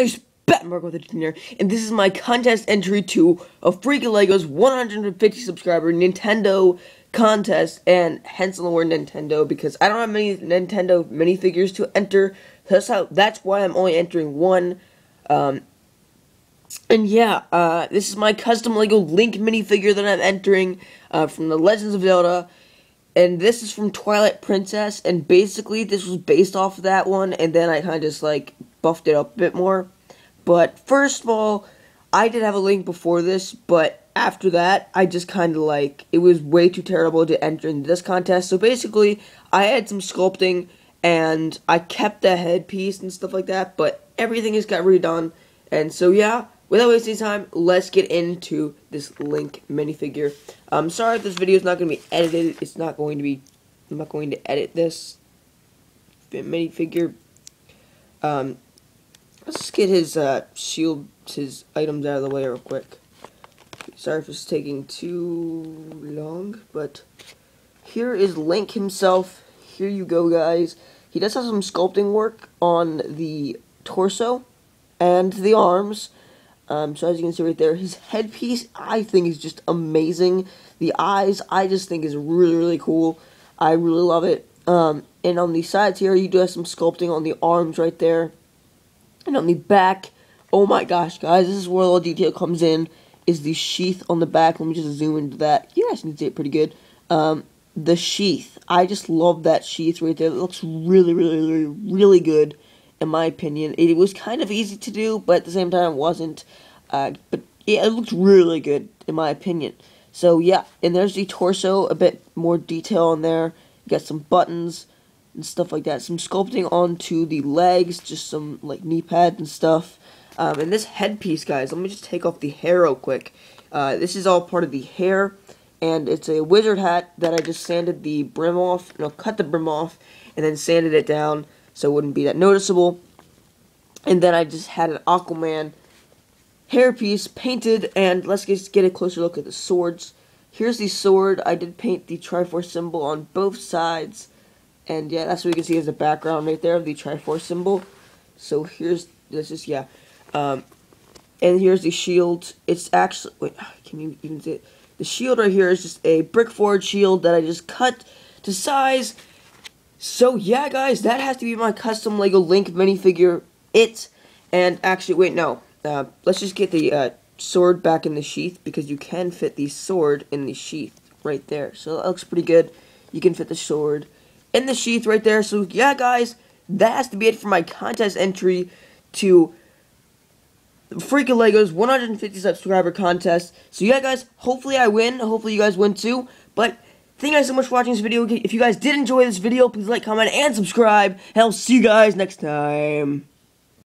it's BatMarco13 here, and this is my contest entry 2 of Freakin' LEGO's 150 subscriber Nintendo contest, and hence the word Nintendo, because I don't have many Nintendo minifigures to enter. That's why I'm only entering one. And yeah, this is my custom LEGO Link minifigure that I'm entering from the Legends of Zelda. And this is from Twilight Princess, and basically this was based off of that one, and then I kind of just like buffed it up a bit more. But first of all, I did have a Link before this, but after that, I just kind of like, it was way too terrible to enter into this contest. So basically, I had some sculpting, and I kept the headpiece and stuff like that, but everything just got redone. And so yeah, without wasting time, let's get into this Link minifigure. I'm sorry if this video is not going to be edited. I'm not going to edit this minifigure. Let's just get his his items out of the way real quick. Sorry if it's taking too long, but here is Link himself. Here you go, guys. He does have some sculpting work on the torso and the arms. So as you can see right there, his headpiece, I think, is just amazing. The eyes, I just think, is really, really cool. I really love it. And on the sides here, you do have some sculpting on the arms right there. And on the back, oh my gosh, guys, this is where all the detail comes in, is the sheath on the back. Let me just zoom into that. You guys can see it pretty good. The sheath. I just love that sheath right there. It looks really, really, really, really good. In my opinion, it was kind of easy to do, but at the same time, it wasn't. But yeah, it looked really good, in my opinion. So yeah, and there's the torso, a bit more detail on there. You got some buttons and stuff like that. Some sculpting onto the legs, just some like knee pads and stuff. And this headpiece, guys, let me just take off the hair real quick. This is all part of the hair, and it's a wizard hat that I just sanded the brim off. No, cut the brim off, and then sanded it down, so it wouldn't be that noticeable. And then I just had an Aquaman hairpiece painted, and let's just get a closer look at the swords. Here's the sword. I did paint the Triforce symbol on both sides, and yeah, that's what you can see as the background right there of the Triforce symbol. So here's, this is, yeah. And here's the shield. It's actually, wait, can you even see it? The shield right here is just a Brickforge shield that I just cut to size. So yeah, guys, that has to be my custom LEGO Link minifigure, and actually, wait, no, let's just get the sword back in the sheath, because you can fit the sword in the sheath right there, so that looks pretty good. You can fit the sword in the sheath right there. So yeah, guys, that has to be it for my contest entry to Freakin' LEGO's 150 subscriber contest. So yeah, guys, hopefully I win, hopefully you guys win too, but thank you guys so much for watching this video. If you guys did enjoy this video, please like, comment, and subscribe. And I'll see you guys next time.